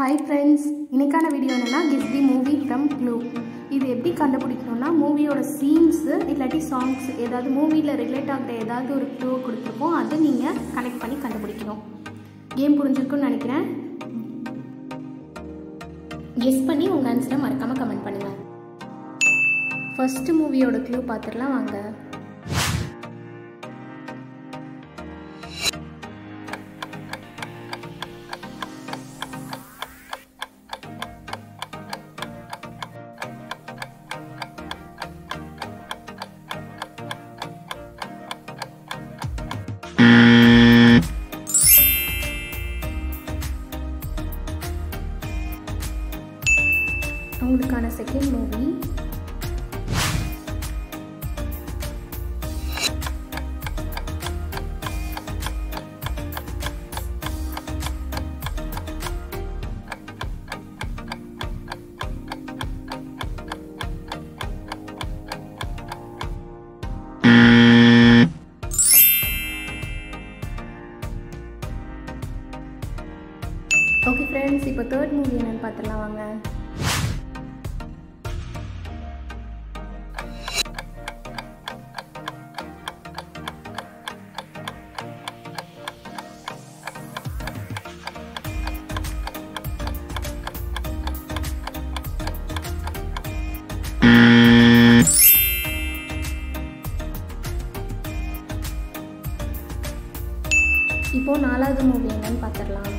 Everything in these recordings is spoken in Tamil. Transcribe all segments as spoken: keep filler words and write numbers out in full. Hi friends, இன்னைக்கான வீடியோ என்னன்னா Guess the Movie from Clue. இது எப்படி கண்டுபிடிக்கணும்னா மூவியோட சீன்ஸ் இல்லாட்டி சாங்ஸ் ஏதாவது மூவில ரிலேட் ஆகிற ஏதாவது ஒரு க்ளூ கொடுத்திருப்போம், அதை நீங்க கனெக்ட் பண்ணி கண்டுபிடிக்கணும். கேம் புரிஞ்சிருக்கும்னு நினைக்கிறேன். Guess பண்ணி உங்க ஆன்சரை மறக்காம கமெண்ட் பண்ணுங்க. First மூவியோட க்ளூ பாத்துறலாம் வாங்க. உங்களுக்கான செகண்ட் மூவி ஓகே ஃப்ரெண்ட்ஸ், இப்போ தேர்ட் மூவி என்னன்னு பார்த்துடலாம் வாங்க. இப்போ நாலாவது மூவி என்னன்னு பார்த்துடலாம்.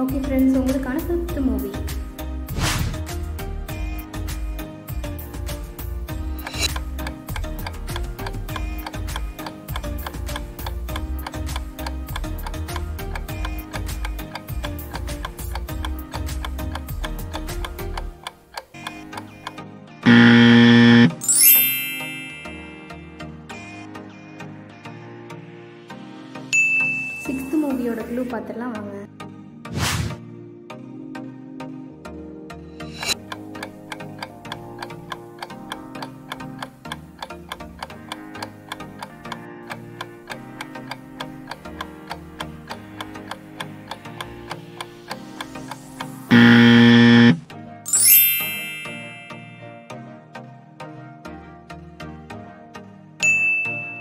ஓகே ஃப்ரெண்ட்ஸ், உங்களுக்கான ஃபிஃப்த் மூவி சிக்ஸ்த் மூவியோட க்ளூ பார்த்துடலாம் வாங்க.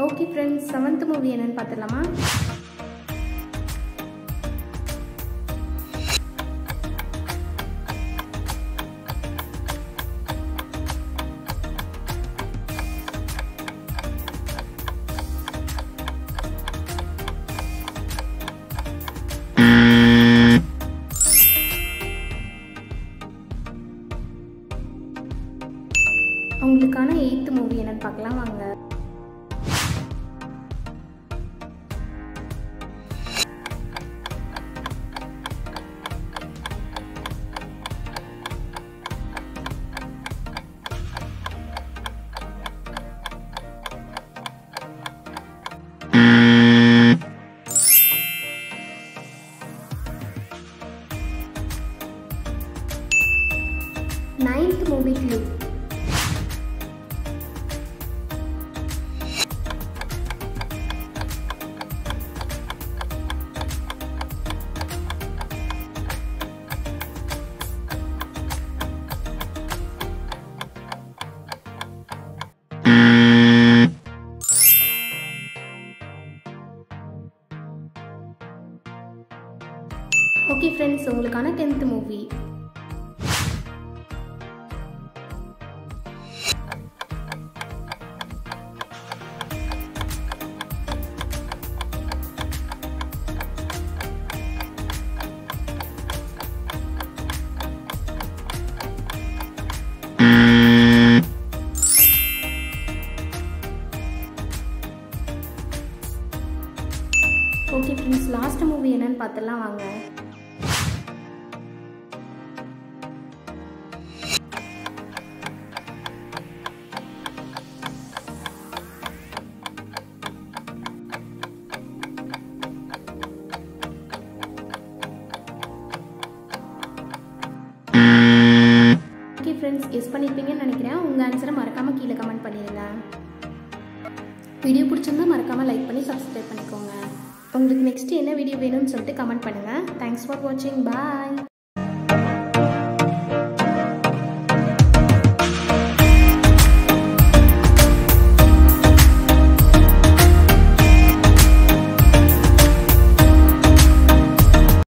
ஓகே ஃப்ரெண்ட்ஸ், செவன்த் மூவி என்னன்னு பார்த்துடலாமா? உங்களுக்கான எய்த் மூவி என்னன்னு பார்க்கலாம் வாங்க. Ninth movie clue okay friends, உங்களுக்கான tenth movie okay friends, last movie என்னன்னு பார்த்துடலாம் வாங்க. friends guess பண்ணிருப்பீங்கன்னு நினைக்கிறேன். உங்க ஆன்சரை மறக்காம கீழ கமெண்ட் பண்ணிருங்க. வீடியோ பிடிச்சிருந்தா மறக்காம லைக் பண்ணி subscribe பண்ணிக்கோங்க. உங்களுக்கு நெக்ஸ்ட் என்ன வீடியோ வேணும்னு சொல்லிட்டு கமெண்ட் பண்ணுங்க. Thanks for watching. Bye.